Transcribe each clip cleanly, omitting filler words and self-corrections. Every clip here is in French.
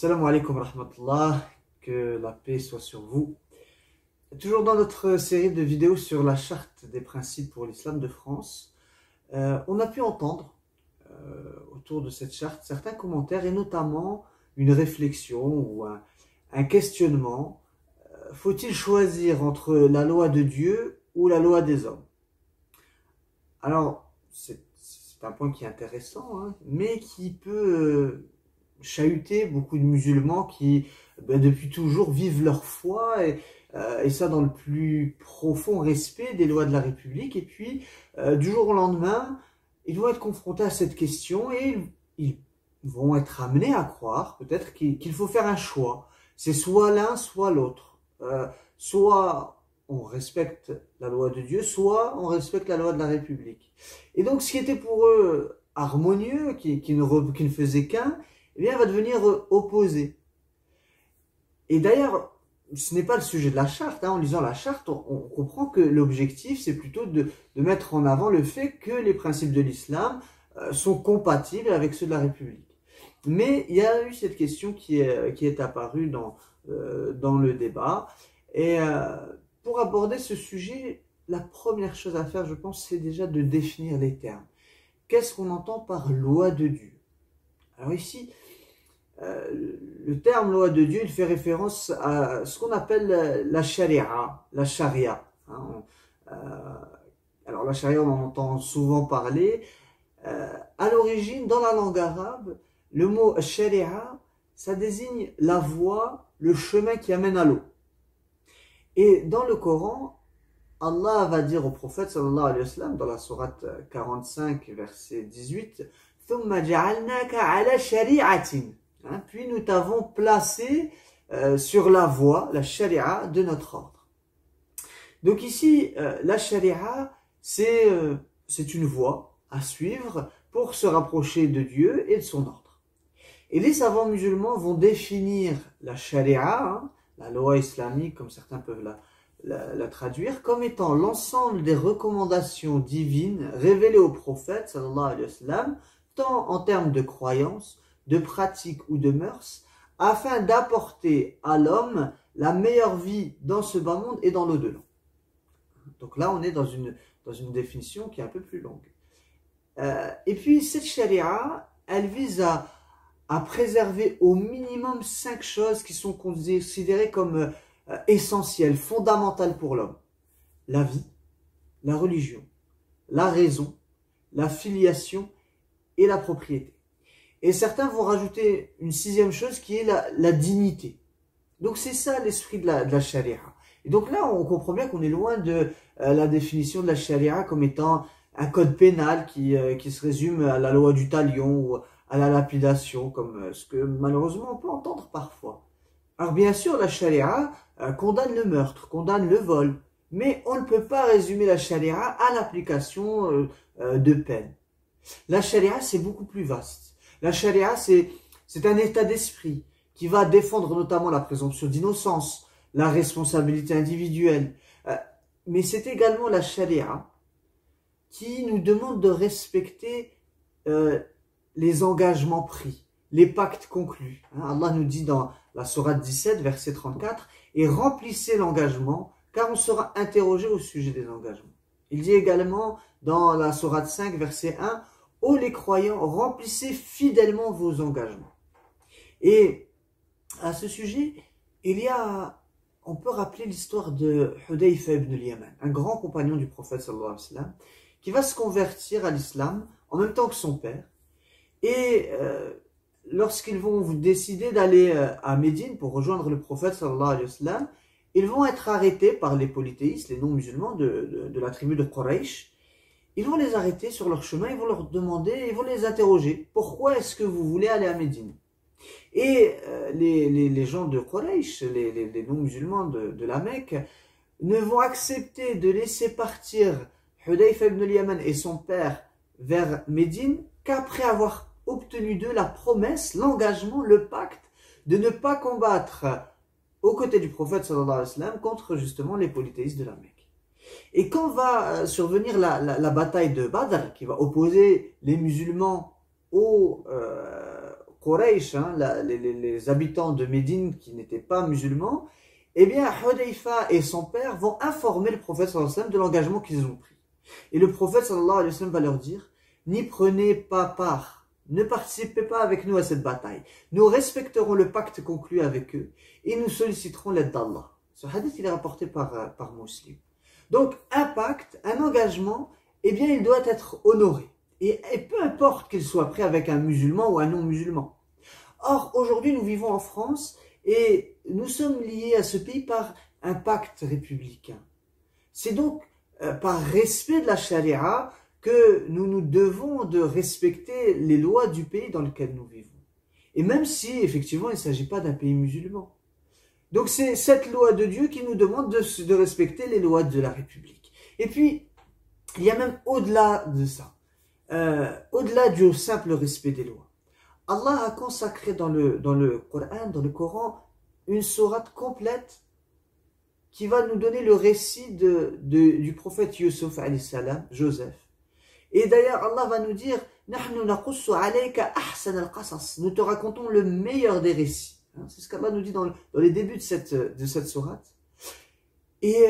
Salam alaikum wa rahmatullah, que la paix soit sur vous. Toujours dans notre série de vidéos sur la charte des principes pour l'islam de France, on a pu entendre autour de cette charte certains commentaires et notamment une réflexion ou un questionnement. Faut-il choisir entre la loi de Dieu ou la loi des hommes? Alors, c'est un point qui est intéressant, hein, mais qui peut chahuter beaucoup de musulmans qui, depuis toujours, vivent leur foi, et ça dans le plus profond respect des lois de la République. Et puis, du jour au lendemain, ils vont être confrontés à cette question et ils vont être amenés à croire, peut-être, qu'il faut faire un choix. C'est soit l'un, soit l'autre. Soit on respecte la loi de Dieu, soit on respecte la loi de la République. Et donc, ce qui était pour eux harmonieux, qui ne faisait qu'un, eh bien, va devenir opposé. Et d'ailleurs, ce n'est pas le sujet de la charte. Hein. En lisant la charte, on comprend que l'objectif, c'est plutôt de mettre en avant le fait que les principes de l'islam sont compatibles avec ceux de la République. Mais il y a eu cette question qui est apparue dans le débat. Et pour aborder ce sujet, la première chose à faire, je pense, c'est déjà de définir les termes. Qu'est-ce qu'on entend par « loi de Dieu » ? Alors ici, le terme « loi de Dieu », il fait référence à ce qu'on appelle la sharia. La sharia, hein. Alors la sharia, on en entend souvent parler. À l'origine, dans la langue arabe, le mot « sharia », ça désigne la voie, le chemin qui amène à l'eau. Et dans le Coran, Allah va dire au prophète, sallallahu alayhi wa sallam, dans la sourate 45, verset 18, hein, puis nous t'avons placé sur la voie, la sharia de notre ordre. Donc ici, la sharia, c'est une voie à suivre pour se rapprocher de Dieu et de son ordre. Et les savants musulmans vont définir la sharia, hein, la loi islamique, comme certains peuvent la traduire, comme étant l'ensemble des recommandations divines révélées au prophète, sallallahu alayhi wa sallam, tant en termes de croyances, de pratiques ou de mœurs, afin d'apporter à l'homme la meilleure vie dans ce bas monde et dans l'au-delà. Donc là, on est dans une définition qui est un peu plus longue. Et puis, cette sharia, elle vise à préserver au minimum 5 choses qui sont considérées comme essentielles, fondamentales pour l'homme. La vie, la religion, la raison, la filiation et la propriété. Et certains vont rajouter une 6e chose qui est la dignité. Donc c'est ça l'esprit de la sharia. Et donc là, on comprend bien qu'on est loin de la définition de la sharia comme étant un code pénal qui se résume à la loi du talion ou à la lapidation, comme ce que malheureusement on peut entendre parfois. Alors bien sûr, la sharia condamne le meurtre, condamne le vol, mais on ne peut pas résumer la sharia à l'application de peine. La sharia, c'est beaucoup plus vaste. La sharia, c'est un état d'esprit qui va défendre notamment la présomption d'innocence, la responsabilité individuelle. Mais c'est également la sharia qui nous demande de respecter les engagements pris, les pactes conclus. Allah nous dit dans la sourate 17, verset 34, « Et remplissez l'engagement, car on sera interrogé au sujet des engagements. » Il dit également dans la sourate 5, verset 1, « Ô les croyants, remplissez fidèlement vos engagements. » Et à ce sujet, on peut rappeler l'histoire de Hudhayfa ibn al-Yaman, un grand compagnon du prophète sallallahu alayhi wa sallam, qui va se convertir à l'islam en même temps que son père. Et lorsqu'ils vont décider d'aller à Médine pour rejoindre le prophète sallallahu alayhi wa sallam, ils vont être arrêtés par les polythéistes, les non-musulmans de la tribu de Quraysh. Ils vont les arrêter sur leur chemin, ils vont leur demander, ils vont les interroger. Pourquoi est-ce que vous voulez aller à Médine? Et les gens de Quraysh, les non-musulmans de la Mecque, ne vont accepter de laisser partir Hudhayfa ibn al-Yaman et son père vers Médine qu'après avoir obtenu d'eux la promesse, l'engagement, le pacte de ne pas combattre aux côtés du prophète sallallahu alayhi wa sallam contre justement les polythéistes de la Mecque. Et quand va survenir la bataille de Badr qui va opposer les musulmans aux Quraysh, hein, les habitants de Médine qui n'étaient pas musulmans, eh bien Hudhayfa et son père vont informer le prophète sallallahu alayhi wa sallam de l'engagement qu'ils ont pris. Et le prophète sallallahu alayhi wa sallam va leur dire: n'y prenez pas part, ne participez pas avec nous à cette bataille. Nous respecterons le pacte conclu avec eux et nous solliciterons l'aide d'Allah. Ce hadith, il est rapporté par Muslim. Donc un pacte, un engagement, eh bien il doit être honoré. Et peu importe qu'il soit pris avec un musulman ou un non-musulman. Or, aujourd'hui, nous vivons en France et nous sommes liés à ce pays par un pacte républicain. C'est donc par respect de la charia que nous nous devons de respecter les lois du pays dans lequel nous vivons. Et même si, effectivement, il ne s'agit pas d'un pays musulman. Donc, c'est cette loi de Dieu qui nous demande de respecter les lois de la République. Et puis, il y a même au-delà de ça. Au-delà du simple respect des lois, Allah a consacré dans le Coran, une sourate complète qui va nous donner le récit du prophète Yusuf alayhi salam, Joseph. Et d'ailleurs, Allah va nous dire: Nahnu naqussu alayka ahsan al-qasas. Nous te racontons le meilleur des récits. C'est ce qu'Allah nous dit dans les débuts de cette sourate. Et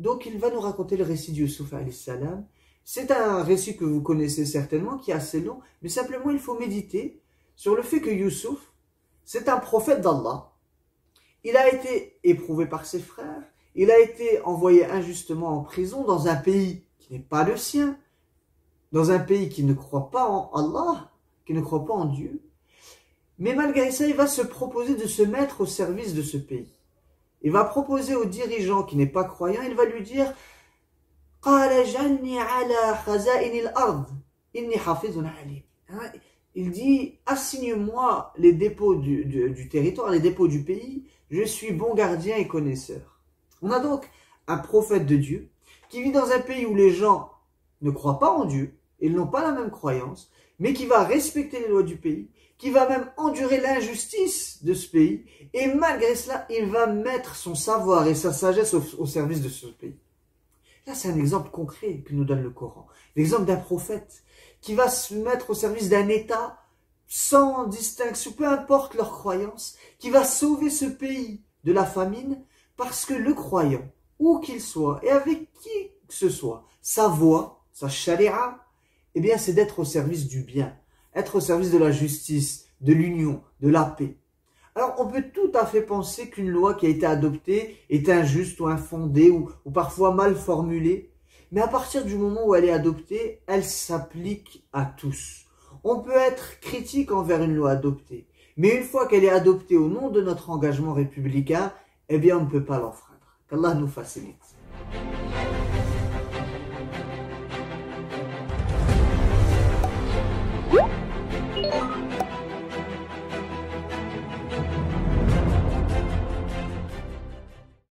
donc, il va nous raconter le récit de Yusuf alayhi salam. C'est un récit que vous connaissez certainement, qui est assez long, mais simplement il faut méditer sur le fait que Yusuf, c'est un prophète d'Allah. Il a été éprouvé par ses frères, il a été envoyé injustement en prison dans un pays qui n'est pas le sien, dans un pays qui ne croit pas en Allah, qui ne croit pas en Dieu. Mais malgré ça, il va se proposer de se mettre au service de ce pays. Il va proposer au dirigeant qui n'est pas croyant, il va lui dire: il dit: assigne-moi les dépôts du territoire, les dépôts du pays, je suis bon gardien et connaisseur. On a donc un prophète de Dieu qui vit dans un pays où les gens ne croient pas en Dieu, ils n'ont pas la même croyance, mais qui va respecter les lois du pays, qui va même endurer l'injustice de ce pays, et malgré cela, il va mettre son savoir et sa sagesse au service de ce pays. Là, c'est un exemple concret que nous donne le Coran. L'exemple d'un prophète qui va se mettre au service d'un État sans distinction, peu importe leur croyance, qui va sauver ce pays de la famine parce que le croyant, où qu'il soit et avec qui que ce soit, sa voix, sa charia, eh bien, c'est d'être au service du bien, être au service de la justice, de l'union, de la paix. Alors, on peut tout à fait penser qu'une loi qui a été adoptée est injuste ou infondée ou parfois mal formulée. Mais à partir du moment où elle est adoptée, elle s'applique à tous. On peut être critique envers une loi adoptée. Mais une fois qu'elle est adoptée au nom de notre engagement républicain, eh bien, on ne peut pas l'enfreindre. Qu'Allah nous facilite.